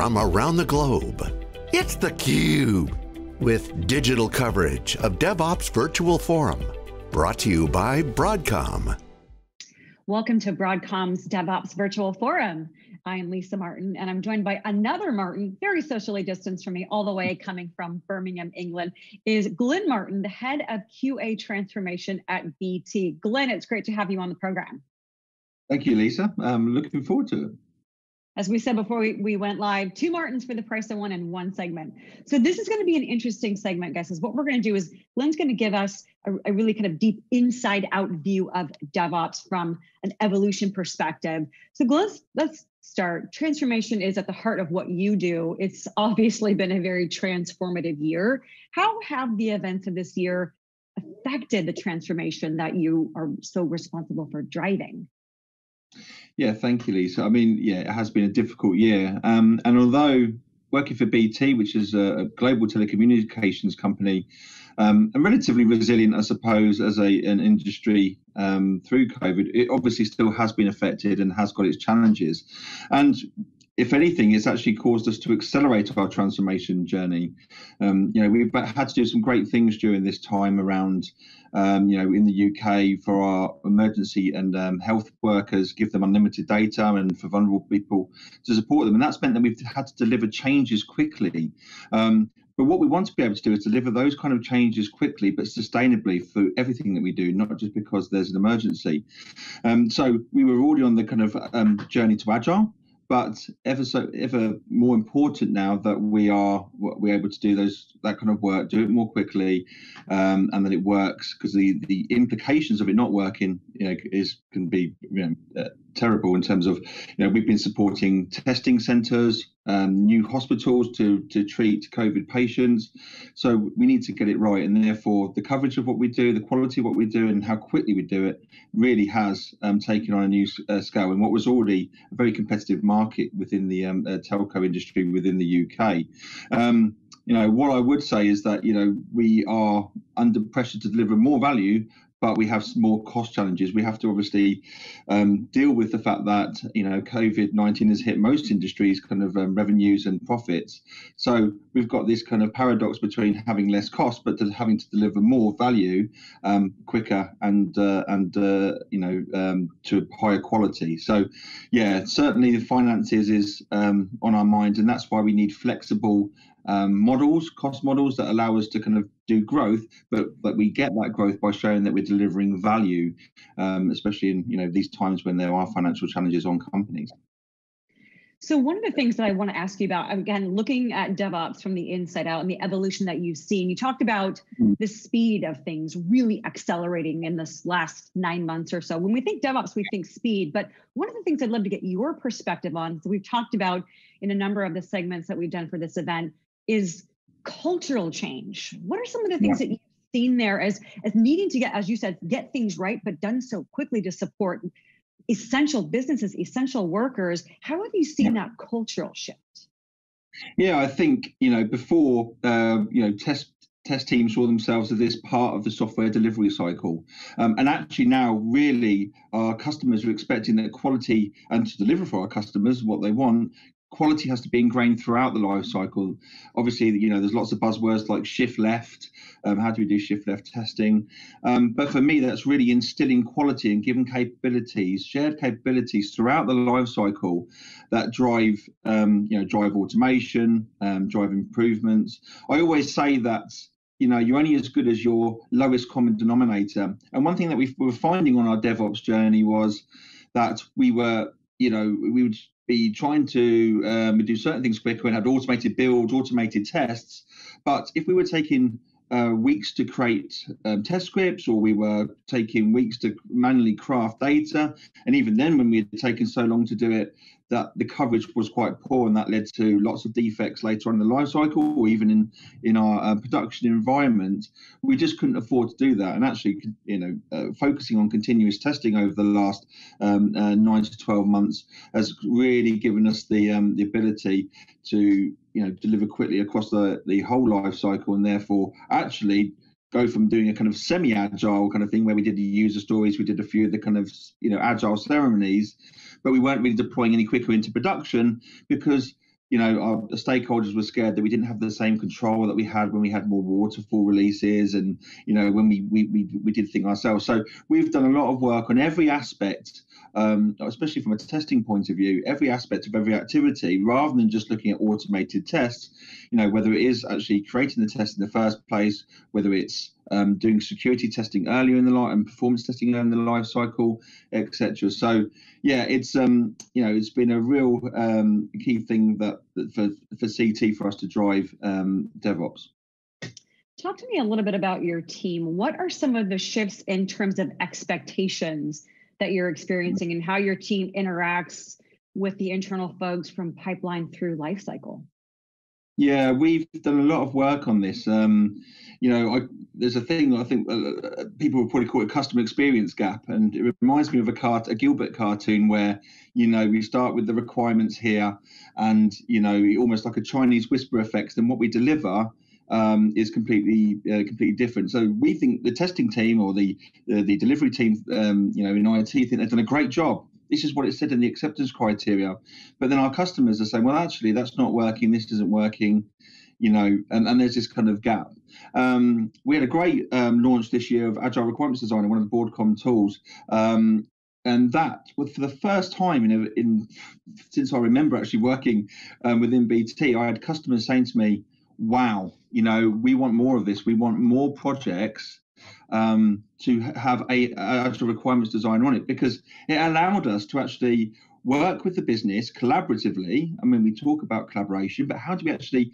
from around the globe. It's theCUBE, with digital coverage of DevOps Virtual Forum, brought to you by Broadcom. Welcome to Broadcom's DevOps Virtual Forum. I'm Lisa Martin, and I'm joined by another Martin, very socially distanced from me, all the way coming from Birmingham, England, is Glyn Martin, the head of QA transformation at BT. Glyn, it's great to have you on the program. Thank you, Lisa. I'm looking forward to it. As we said before we went live, two Martins for the price of one in one segment. So this is going to be an interesting segment, guys. What we're going to do is Glyn's going to give us a really kind of deep inside out view of DevOps from an evolution perspective. So Glyn, let's start. Transformation is at the heart of what you do. It's obviously been a very transformative year. How have the events of this year affected the transformation that you are so responsible for driving? Yeah, thank you, Lisa. I mean, yeah, it has been a difficult year. And although working for BT, which is a global telecommunications company, and relatively resilient, I suppose, as an industry through COVID, it obviously still has been affected and has got its challenges. And if anything, it's actually caused us to accelerate our transformation journey. You know, we've had to do some great things during this time around, you know, in the UK for our emergency and health workers, give them unlimited data, and for vulnerable people to support them. And that's meant that we've had to deliver changes quickly. But what we want to be able to do is deliver those kind of changes quickly, but sustainably through everything that we do, not just because there's an emergency. So we were already on the kind of journey to Agile. But ever more important now that we're able to do that kind of work, do it more quickly, and that it works, because the implications of it not working, you know, can be you know, terrible in terms of, you know, we've been supporting testing centres, new hospitals to treat COVID patients. So we need to get it right, and therefore the coverage of what we do, the quality of what we do, and how quickly we do it really has taken on a new scale in what was already a very competitive market within the telco industry within the UK. You know, what I would say is that, you know, we are under pressure to deliver more value, but we have more cost challenges. We have to obviously deal with the fact that, you know, COVID-19 has hit most industries' kind of revenues and profits. So we've got this kind of paradox between having less cost, but having to deliver more value quicker and you know, to higher quality. So yeah, certainly the finances is on our minds, and that's why we need flexible models, cost models that allow us to kind of do growth, but we get that growth by showing that we're delivering value, especially in, you know, these times when there are financial challenges on companies. So one of the things that I want to ask you about, again, looking at DevOps from the inside out and the evolution that you've seen, you talked about the speed of things really accelerating in this last 9 months or so. When we think DevOps, we think speed, but one of the things I'd love to get your perspective on, so we've talked about in a number of the segments that we've done for this event, is cultural change. What are some of the things that you've seen there as needing to get, as you said, get things right, but done so quickly to support essential businesses, essential workers? How have you seen that cultural shift? Yeah, I think, you know, before, you know, test teams saw themselves as this part of the software delivery cycle. And actually now really our customers are expecting that quality, and to deliver for our customers what they want, quality has to be ingrained throughout the life cycle. Obviously, you know, there's lots of buzzwords like shift left. How do we do shift left testing? But for me, that's really instilling quality and giving capabilities, shared capabilities throughout the life cycle that drive, you know, drive automation, drive improvements. I always say that, you know, you're only as good as your lowest common denominator. And one thing that we were finding on our DevOps journey was that we were, you know, we would be trying to do certain things quicker and had automated builds, automated tests. But if we were taking weeks to create test scripts, or we were taking weeks to manually craft data, and even then when we had taken so long to do it, that the coverage was quite poor, and that led to lots of defects later on in the life cycle, or even in our production environment. We just couldn't afford to do that. And actually, you know, focusing on continuous testing over the last 9 to 12 months has really given us the ability to, you know, deliver quickly across the whole life cycle, and therefore actually go from doing a kind of semi-agile kind of thing where we did the user stories, we did a few of the kind of, you know, agile ceremonies, but we weren't really deploying any quicker into production because you know, our stakeholders were scared that we didn't have the same control that we had when we had more waterfall releases and, you know, when we did things ourselves. So we've done a lot of work on every aspect, especially from a testing point of view, every aspect of every activity, rather than just looking at automated tests, you know, whether it is actually creating the test in the first place, whether it's doing security testing earlier in the life and performance testing in the life cycle, etc. So yeah, it's you know, it's been a real key thing that for CT for us to drive DevOps. Talk to me a little bit about your team. What are some of the shifts in terms of expectations that you're experiencing and how your team interacts with the internal folks from pipeline through life cycle? Yeah, we've done a lot of work on this. You know, there's a thing I think people would probably call it customer experience gap, and it reminds me of a Gilbert cartoon where, you know, we start with the requirements here, and you know, almost like a Chinese whisper effect, and what we deliver is completely different. So we think the testing team or the delivery team, you know, in IT think they've done a great job. This is what it said in the acceptance criteria. But then our customers are saying, well, actually, that's not working. This isn't working, you know, and there's this kind of gap. We had a great launch this year of Agile Requirements Designer, one of the Broadcom tools. And that was for the first time since I remember actually working within BT, I had customers saying to me, wow, you know, we want more of this. We want more projects to have a Agile Requirements Designer on it, because it allowed us to actually work with the business collaboratively. I mean, we talk about collaboration, but how do we actually,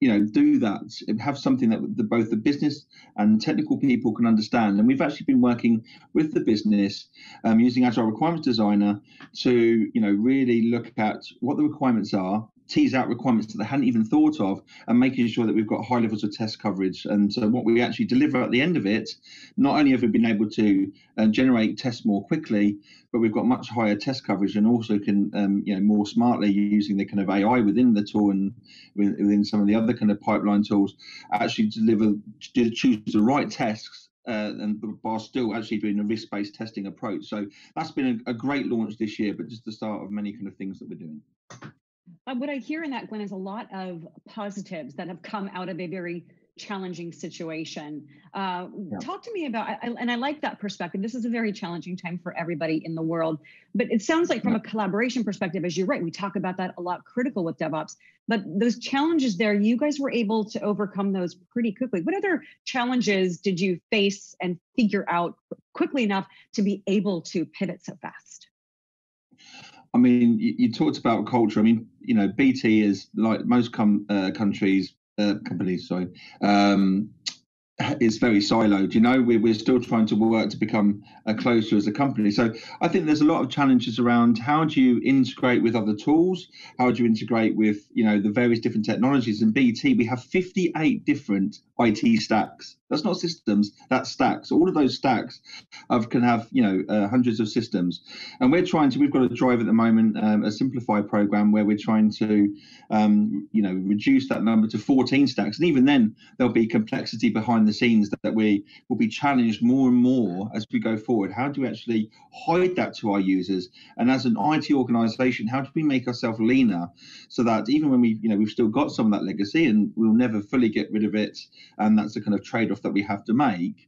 you know, do that and have something that both the business and technical people can understand? And we've actually been working with the business using Agile Requirements Designer to, you know, really look at what the requirements are, tease out requirements that they hadn't even thought of, and making sure that we've got high levels of test coverage. And so what we actually deliver at the end of it, not only have we been able to generate tests more quickly, but we've got much higher test coverage, and also can, you know, more smartly using the kind of AI within the tool and within some of the other kind of pipeline tools, actually choose the right tests, and while still actually doing a risk-based testing approach. So that's been a great launch this year, but just the start of many kind of things that we're doing. What I hear in that, Glyn, is a lot of positives that have come out of a very challenging situation. Yeah. Talk to me about, and I like that perspective. This is a very challenging time for everybody in the world, but it sounds like from a collaboration perspective, as you're right, we talk about that a lot, critical with DevOps, but those challenges there, you guys were able to overcome those pretty quickly. What other challenges did you face and figure out quickly enough to be able to pivot so fast? I mean, you talked about culture. I mean, you know, BT is like most companies, is very siloed. You know, we're still trying to work to become closer as a company. So I think there's a lot of challenges around how do you integrate with other tools? How do you integrate with, you know, the various different technologies? In BT, we have 58 different IT stacks. That's not systems, that's stacks. All of those stacks can have, you know, hundreds of systems. And we've got a drive at the moment, a Simplify program where we're trying to, you know, reduce that number to 14 stacks. And even then, there'll be complexity behind the scenes that we will be challenged more and more as we go forward. How do we actually hide that to our users? And as an IT organization, how do we make ourselves leaner so that even when we, you know, we've still got some of that legacy and we'll never fully get rid of it, and that's the kind of trade-off that we have to make.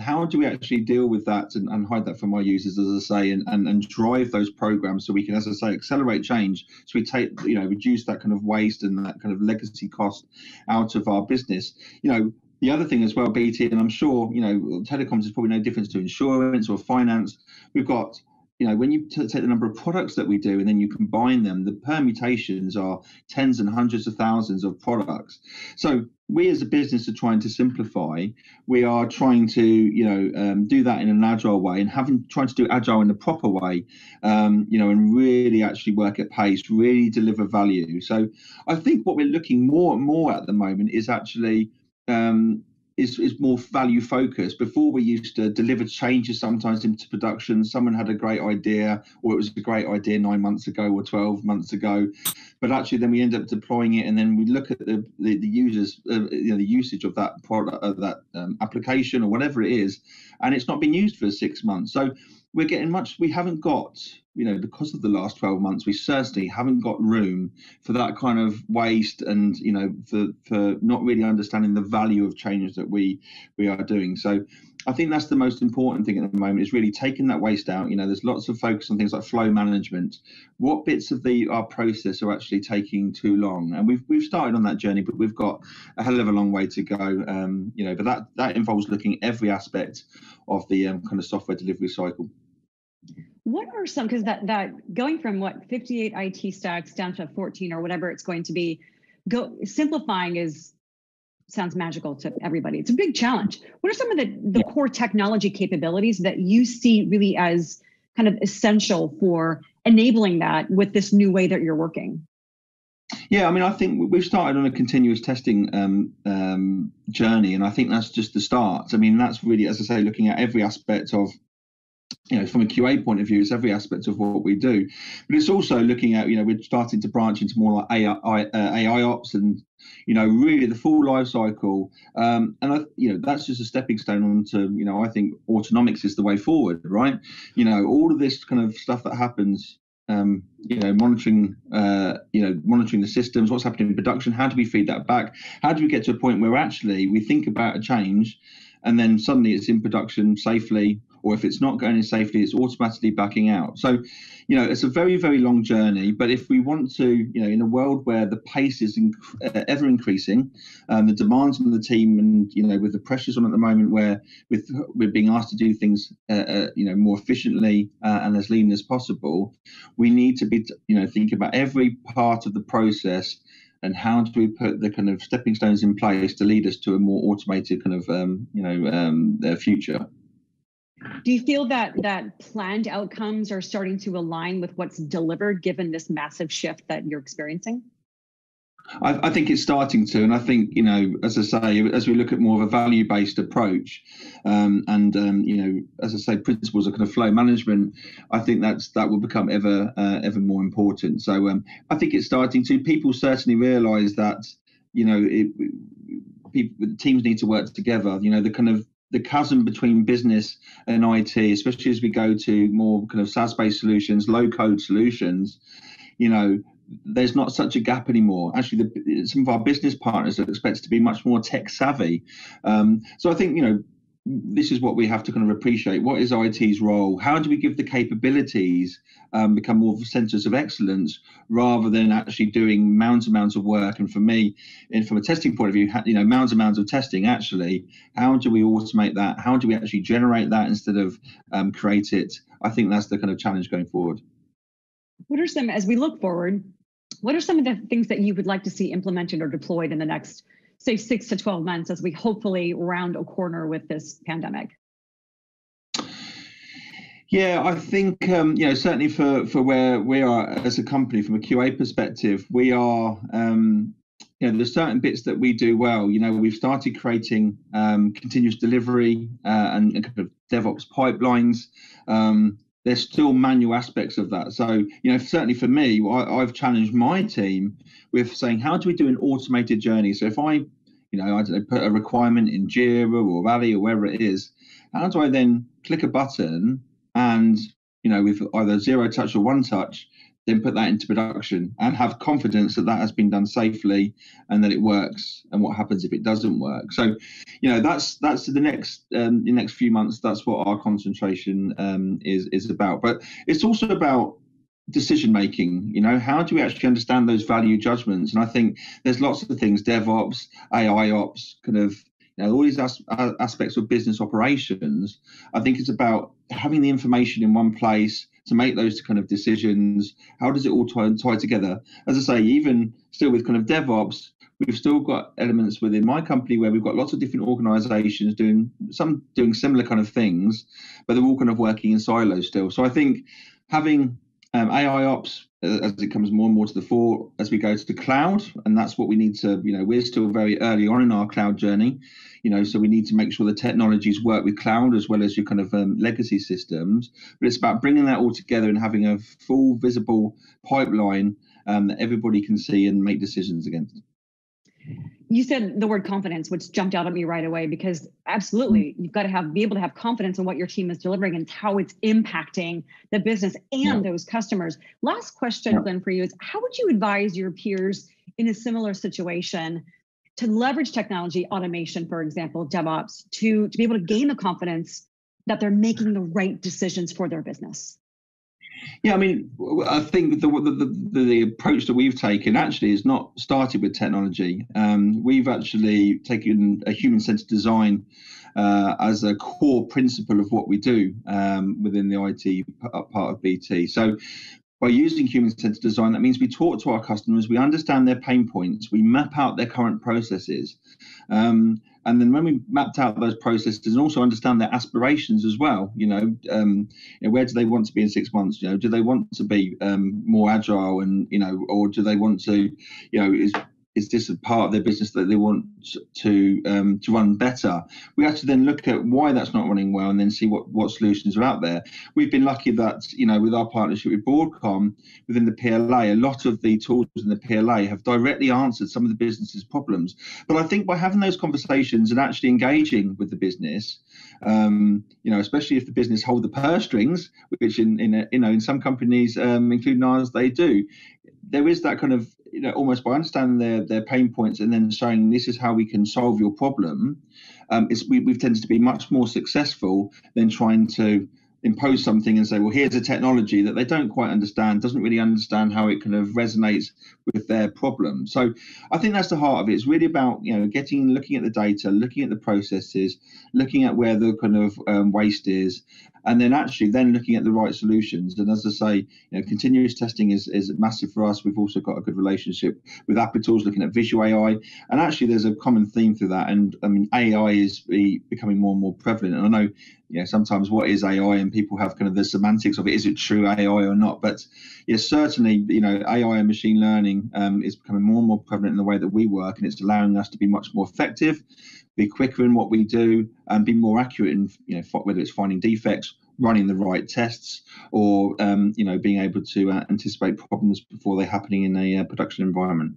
How do we actually deal with that and hide that from our users, as I say, and drive those programs so we can, as I say, accelerate change, so we take, you know, reduce that kind of waste and that kind of legacy cost out of our business. You know, the other thing as well, BT, and I'm sure, you know, telecoms is probably no difference to insurance or finance. We've got, you know, when you take the number of products that we do and then you combine them, the permutations are tens and hundreds of thousands of products. So we as a business are trying to simplify. We are trying to, you know, do that in an agile way, and trying to do agile in the proper way, you know, and really actually work at pace, really deliver value. So I think what we're looking more and more at the moment is actually is more value focused. Before, we used to deliver changes sometimes into production. Someone had a great idea, or it was a great idea 9 months ago or 12 months ago, but actually then we end up deploying it, and then we look at the users, you know, the usage of that product, of that application or whatever it is, and it's not been used for 6 months. So we're getting much, we haven't got, you know, because of the last 12 months, we certainly haven't got room for that kind of waste and, you know, for not really understanding the value of changes that we are doing. So I think that's the most important thing at the moment, is really taking that waste out. You know, there's lots of focus on things like flow management. What bits of our process are actually taking too long? And we've started on that journey, but we've got a hell of a long way to go. You know, but that involves looking at every aspect of the kind of software delivery cycle. What are some, because that going from what 58 IT stacks down to 14 or whatever it's going to be, simplifying sounds magical to everybody. It's a big challenge. What are some of the core technology capabilities that you see really as kind of essential for enabling that with this new way that you're working? Yeah, I mean, I think we've started on a continuous testing journey, and I think that's just the start. I mean, that's really, as I say, looking at every aspect of, you know, from a QA point of view, it's every aspect of what we do. But it's also looking at, you know, we're starting to branch into more like AIOps and, you know, really the full life cycle. And, you know, that's just a stepping stone onto, you know, I think autonomics is the way forward, right? You know, all of this kind of stuff that happens, you know, monitoring the systems, what's happening in production, how do we feed that back? How do we get to a point where actually we think about a change and then suddenly it's in production safely, or if it's not going in safely, it's automatically backing out. So, you know, it's a very, very long journey. But if we want to, you know, in a world where the pace is ever increasing, the demands on the team and, you know, with the pressures on at the moment where we're being asked to do things, you know, more efficiently and as lean as possible, we need to be, you know, thinking about every part of the process and how do we put the kind of stepping stones in place to lead us to a more automated kind of, you know, future. Do you feel that planned outcomes are starting to align with what's delivered, given this massive shift that you're experiencing? I think it's starting to, and I think, you know, as I say, as we look at more of a value-based approach, and you know, as I say, principles of kind of flow management, I think that will become ever more important. So I think it's starting to. People certainly realise that, you know, teams need to work together. You know, the kind of the chasm between business and IT, especially as we go to more kind of SaaS-based solutions, low-code solutions, you know, there's not such a gap anymore. Actually, some of our business partners are expected to be much more tech-savvy. So I think, you know, this is what we have to kind of appreciate. What is IT's role? How do we give the capabilities become more centers of excellence rather than actually doing mounds and mounds of work? And for me, and from a testing point of view, you know, mounds and mounds of testing, actually, how do we automate that? How do we actually generate that instead of create it? I think that's the kind of challenge going forward. What are some, as we look forward, what are some of the things that you would like to see implemented or deployed in the next, say, 6 to 12 months as we hopefully round a corner with this pandemic? Yeah, I think, you know, certainly for where we are as a company from a QA perspective, we are, you know, there's certain bits that we do well. You know, we've started creating continuous delivery and kind of DevOps pipelines. There's still manual aspects of that. So, you know, certainly for me, I've challenged my team with saying, how do we do an automated journey? So if I, you know, I don't know, put a requirement in JIRA or Rally or wherever it is, how do I then click a button and, you know, with either zero touch or one touch, then put that into production and have confidence that that has been done safely and that it works, and what happens if it doesn't work? So, you know, that's the next few months. That's what our concentration is about. But it's also about decision making. You know, how do we actually understand those value judgments? And I think there's lots of things: DevOps, AIOps, kind of, you know, all these aspects of business operations. I think it's about having the information in one place to make those kind of decisions. How does it all tie together? As I say, even still with kind of DevOps, we've still got elements within my company where we've got lots of different organizations doing similar kind of things, but they're all kind of working in silos still. So I think having AIOps, as it comes more and more to the fore as we go to the cloud, and that's what we need to, you know, we're still very early on in our cloud journey, you know, so we need to make sure the technologies work with cloud as well as your kind of legacy systems. But it's about bringing that all together and having a full visible pipeline that everybody can see and make decisions against. You said the word confidence, which jumped out at me right away, because absolutely, you've got to be able to have confidence in what your team is delivering and how it's impacting the business and those customers. Last question, Glyn, for you is, how would you advise your peers in a similar situation to leverage technology, automation, for example, DevOps, to be able to gain the confidence that they're making the right decisions for their business? Yeah, I mean, I think the approach that we've taken actually is not started with technology. We've actually taken a human-centered design as a core principle of what we do within the IT part of BT. So by using human-centered design, that means we talk to our customers, we understand their pain points, we map out their current processes. And then when we mapped out those processes and also understand their aspirations as well, where do they want to be in 6 months? You know, do they want to be more agile and, or do they want to, is this a part of their business that they want to run better? We actually then look at why that's not running well and then see what solutions are out there. We've been lucky that, with our partnership with Broadcom, within the PLA, a lot of the tools in the PLA have directly answered some of the business's problems. But I think by having those conversations and actually engaging with the business, especially if the business hold the purse strings, which in some companies, including ours, they do, there is that kind of, almost by understanding their pain points and then showing this is how we can solve your problem, we've tended to be much more successful than trying to impose something and say, well, here's a technology that they don't quite understand, doesn't really understand how it kind of resonates with their problem. So I think that's the heart of it. It's really about, looking at the data, looking at the processes, looking at where the kind of waste is, and then looking at the right solutions. And as I say, continuous testing is massive for us. We've also got a good relationship with Appitools, looking at visual AI. And actually, there's a common theme through that. And I mean, AI is becoming more and more prevalent. And I know, sometimes what is AI and people have kind of the semantics of it. Is it true AI or not? But yes, certainly, AI and machine learning is becoming more and more prevalent in the way that we work. And it's allowing us to be much more effective, be quicker in what we do, and be more accurate in, whether it's finding defects, running the right tests, or, being able to anticipate problems before they're happening in a production environment.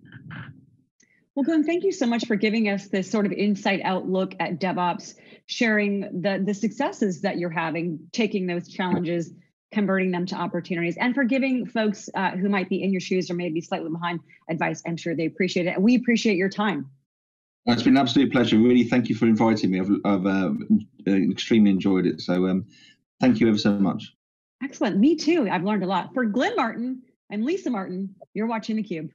Well, Glyn, thank you so much for giving us this sort of insight outlook at DevOps, sharing the successes that you're having, taking those challenges, converting them to opportunities, and for giving folks who might be in your shoes or maybe slightly behind advice. I'm sure they appreciate it. And we appreciate your time. It's been an absolute pleasure. Really, thank you for inviting me. I've extremely enjoyed it. So thank you ever so much. Excellent. Me too. I've learned a lot. For Glyn Martin, I'm Lisa Martin. You're watching theCUBE.